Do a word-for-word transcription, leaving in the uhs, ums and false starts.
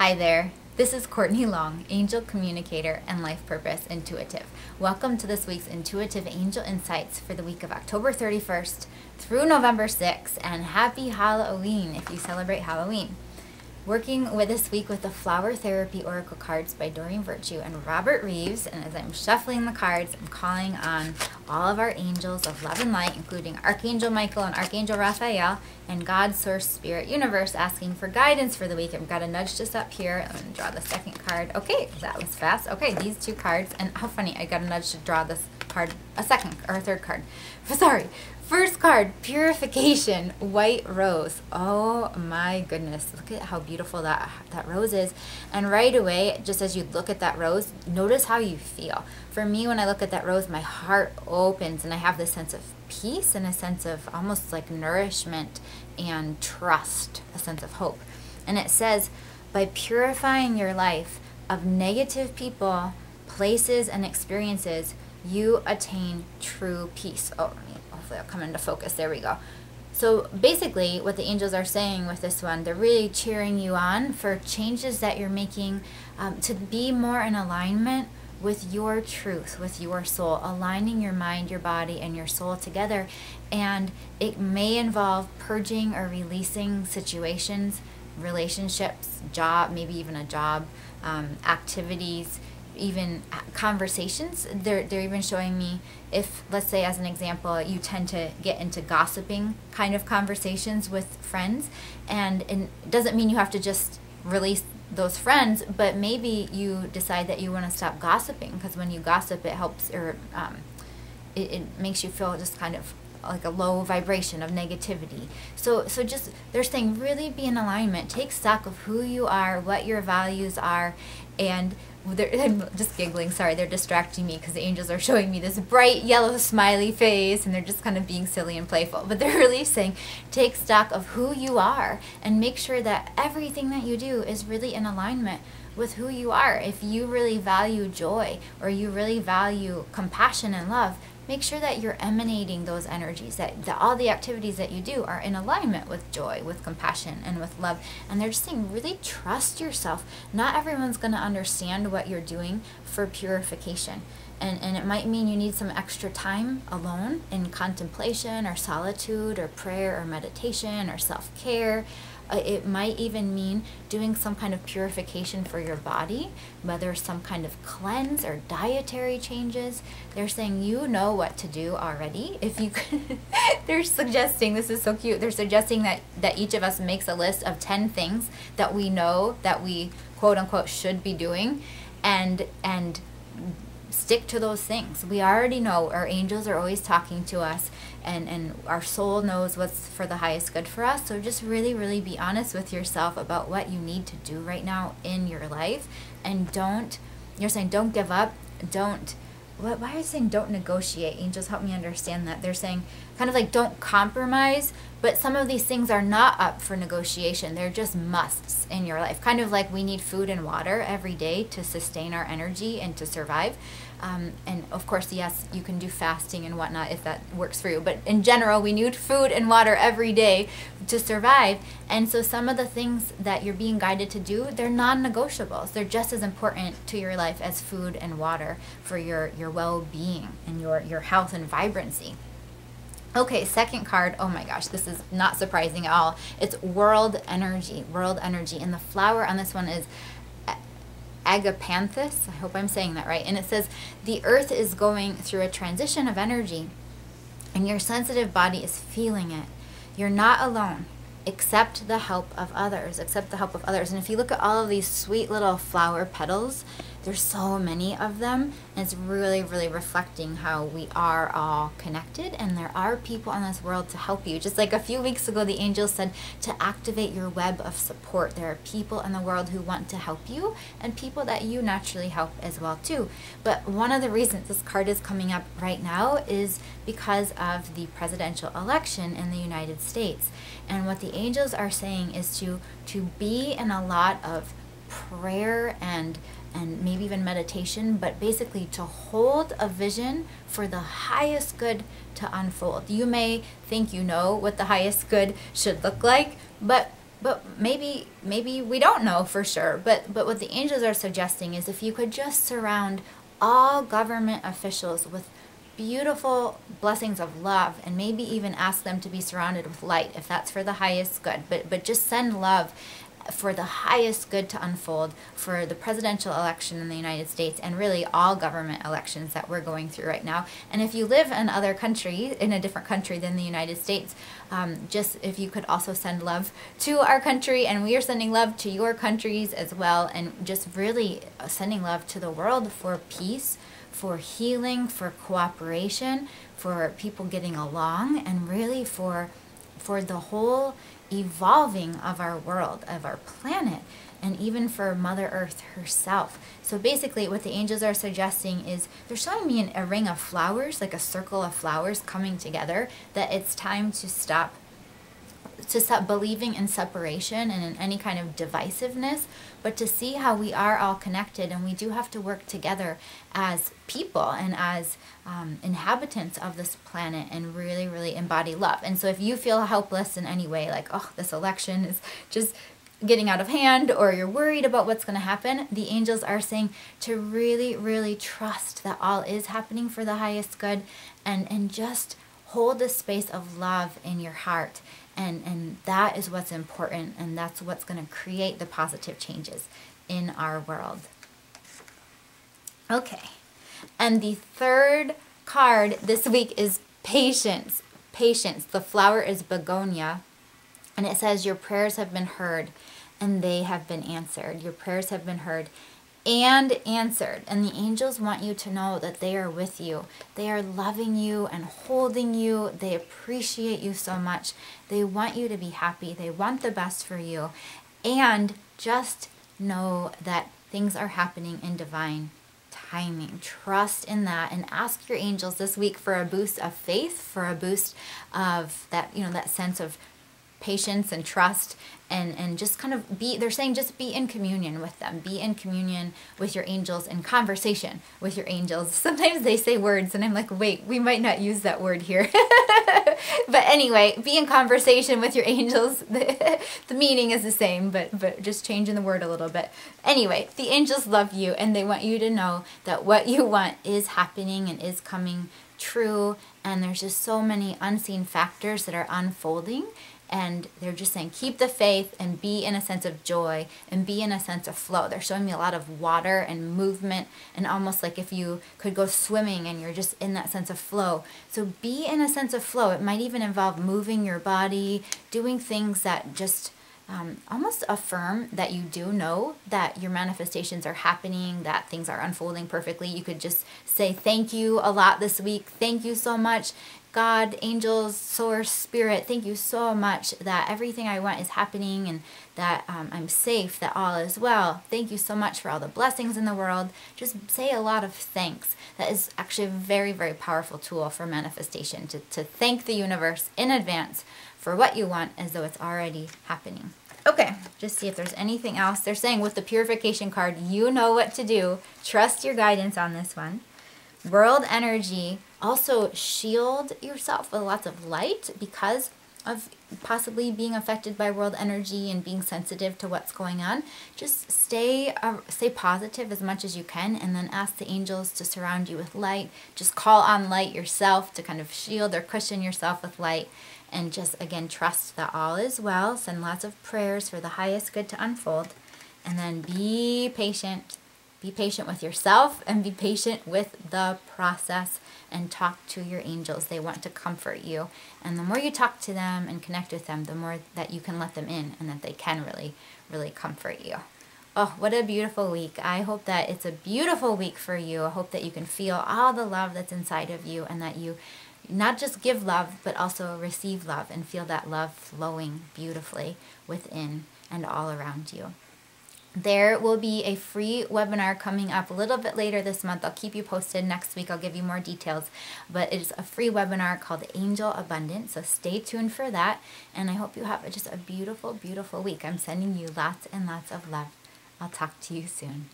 Hi there, this is Courtney Long, Angel Communicator and Life Purpose Intuitive. Welcome to this week's Intuitive Angel Insights for the week of October thirty-first through November sixth, and happy Halloween if you celebrate Halloween. Working with this week with the Flower Therapy Oracle cards by Doreen Virtue and Robert Reeves, and as I'm shuffling the cards, I'm calling on all of our angels of love and light, including Archangel Michael and Archangel Raphael, and God, Source, Spirit, Universe, asking for guidance for the week. I've got a nudge just up here. I'm going to draw the second card. Okay, that was fast. Okay, these two cards, and how funny, I got a nudge to draw this card, a second, or a third card. Sorry. First card, Purification, White Rose. Oh my goodness, look at how beautiful that, that rose is. And right away, just as you look at that rose, notice how you feel. For me, when I look at that rose, my heart opens and I have this sense of peace and a sense of almost like nourishment and trust, a sense of hope. And it says, by purifying your life of negative people, places, and experiences, you attain true peace. Oh, hopefully I'll come into focus. There we go. So basically what the angels are saying with this one, they're really cheering you on for changes that you're making um, to be more in alignment with your truth, with your soul, aligning your mind, your body, and your soul together. And it may involve purging or releasing situations, relationships, job, maybe even a job, um, activities, even conversations. They're, they're even showing me, if, let's say as an example, you tend to get into gossiping kind of conversations with friends, and it doesn't mean you have to just release those friends, but maybe you decide that you want to stop gossiping, because when you gossip, it helps, or um, it, it makes you feel just kind of like a low vibration of negativity. So so just, they're saying really be in alignment, take stock of who you are, what your values are, and they're, I'm just giggling, sorry, they're distracting me because the angels are showing me this bright yellow smiley face, and they're just kind of being silly and playful, but they're really saying take stock of who you are and make sure that everything that you do is really in alignment with who you are. If you really value joy, or you really value compassion and love, make sure that you're emanating those energies, that the, all the activities that you do are in alignment with joy, with compassion, and with love. And they're just saying really trust yourself. Not everyone's going to understand what you're doing for purification. And, and it might mean you need some extra time alone in contemplation or solitude or prayer or meditation or self-care. It might even mean doing some kind of purification for your body, whether some kind of cleanse or dietary changes. They're saying you know what to do already. If you could, they're suggesting, this is so cute, they're suggesting that, that each of us makes a list of ten things that we know that we quote unquote should be doing, and and stick to those things. We already know, our angels are always talking to us, and, and our soul knows what's for the highest good for us. So just really, really be honest with yourself about what you need to do right now in your life. And don't, you're saying don't give up, don't, what, why are you saying don't negotiate? Angels, help me understand that. They're saying kind of like don't compromise, but some of these things are not up for negotiation. They're just musts in your life. Kind of like we need food and water every day to sustain our energy and to survive. Um, and of course, yes, you can do fasting and whatnot if that works for you. But in general, we need food and water every day to survive. And so some of the things that you're being guided to do, they're non-negotiables. They're just as important to your life as food and water for your, your well-being and your, your health and vibrancy. Okay, second card. Oh my gosh, this is not surprising at all. It's World Energy, World Energy. And the flower on this one is Agapanthus. I hope I'm saying that right. And it says, the earth is going through a transition of energy, and your sensitive body is feeling it. You're not alone. Accept the help of others, accept the help of others. And if you look at all of these sweet little flower petals, there's so many of them, and it's really, really reflecting how we are all connected, and there are people in this world to help you. Just like a few weeks ago, the angels said to activate your web of support. There are people in the world who want to help you, and people that you naturally help as well too. But one of the reasons this card is coming up right now is because of the presidential election in the United States. And what the angels are saying is to to be in a lot of prayer and and maybe even meditation, but basically to hold a vision for the highest good to unfold. You may think you know what the highest good should look like, but But maybe maybe we don't know for sure. But, but what the angels are suggesting is if you could just surround all government officials with beautiful blessings of love, and maybe even ask them to be surrounded with light, if that's for the highest good. But, but just send love for the highest good to unfold for the presidential election in the United States, and really all government elections that we're going through right now. And if you live in other country, in a different country than the United States, um, just if you could also send love to our country, and we are sending love to your countries as well, and just really sending love to the world for peace, for healing, for cooperation, for people getting along, and really for for the whole evolving of our world, of our planet, and even for Mother Earth herself. So basically what the angels are suggesting is, they're showing me an, a ring of flowers, like a circle of flowers coming together, that it's time to stop to stop believing in separation and in any kind of divisiveness, but to see how we are all connected, and we do have to work together as people and as um, inhabitants of this planet, and really, really embody love. And so if you feel helpless in any way, like, oh, this election is just getting out of hand, or you're worried about what's going to happen, the angels are saying to really, really trust that all is happening for the highest good, and, and just hold the space of love in your heart. And, and that is what's important, and that's what's going to create the positive changes in our world. Okay, and the third card this week is patience. Patience. The flower is begonia, and it says your prayers have been heard, and they have been answered. Your prayers have been heard and answered, and the angels want you to know that they are with you. They are loving you and holding you. They appreciate you so much. They want you to be happy. They want the best for you. And just know that things are happening in divine timing. Trust in that, and ask your angels this week for a boost of faith, for a boost of that, you know, that sense of patience and trust, and and just kind of be, they're saying just be in communion with them, be in communion with your angels, in conversation with your angels. Sometimes they say words and I'm like, wait, we might not use that word here. But anyway, be in conversation with your angels. The, the meaning is the same, but, but just changing the word a little bit. Anyway, the angels love you, and they want you to know that what you want is happening and is coming true, and there's just so many unseen factors that are unfolding. And they're just saying, keep the faith and be in a sense of joy and be in a sense of flow. They're showing me a lot of water and movement, and almost like if you could go swimming and you're just in that sense of flow. So be in a sense of flow. It might even involve moving your body, doing things that just um, almost affirm that you do know that your manifestations are happening, that things are unfolding perfectly. You could just say thank you a lot this week. Thank you so much. God, angels, source, spirit, thank you so much that everything I want is happening, and that um, I'm safe, that all is well. Thank you so much for all the blessings in the world. Just say a lot of thanks. That is actually a very, very powerful tool for manifestation, to, to thank the universe in advance for what you want as though it's already happening. Okay, just see if there's anything else. They're saying with the purification card, you know what to do. Trust your guidance on this one. World energy, also shield yourself with lots of light because of possibly being affected by world energy and being sensitive to what's going on. Just stay uh, stay positive as much as you can, and then ask the angels to surround you with light. Just call on light yourself to kind of shield or cushion yourself with light, and just again trust that all is well. Send lots of prayers for the highest good to unfold, and then be patient. Be patient with yourself, and be patient with the process, and talk to your angels. They want to comfort you. And the more you talk to them and connect with them, the more that you can let them in, and that they can really, really comfort you. Oh, what a beautiful week. I hope that it's a beautiful week for you. I hope that you can feel all the love that's inside of you, and that you not just give love, but also receive love, and feel that love flowing beautifully within and all around you. There will be a free webinar coming up a little bit later this month. I'll keep you posted. Next week I'll give you more details, but it is a free webinar called Angel Abundance, so stay tuned for that, and I hope you have just a beautiful, beautiful week. I'm sending you lots and lots of love. I'll talk to you soon.